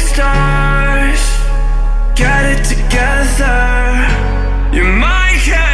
Stars, get it together. You might have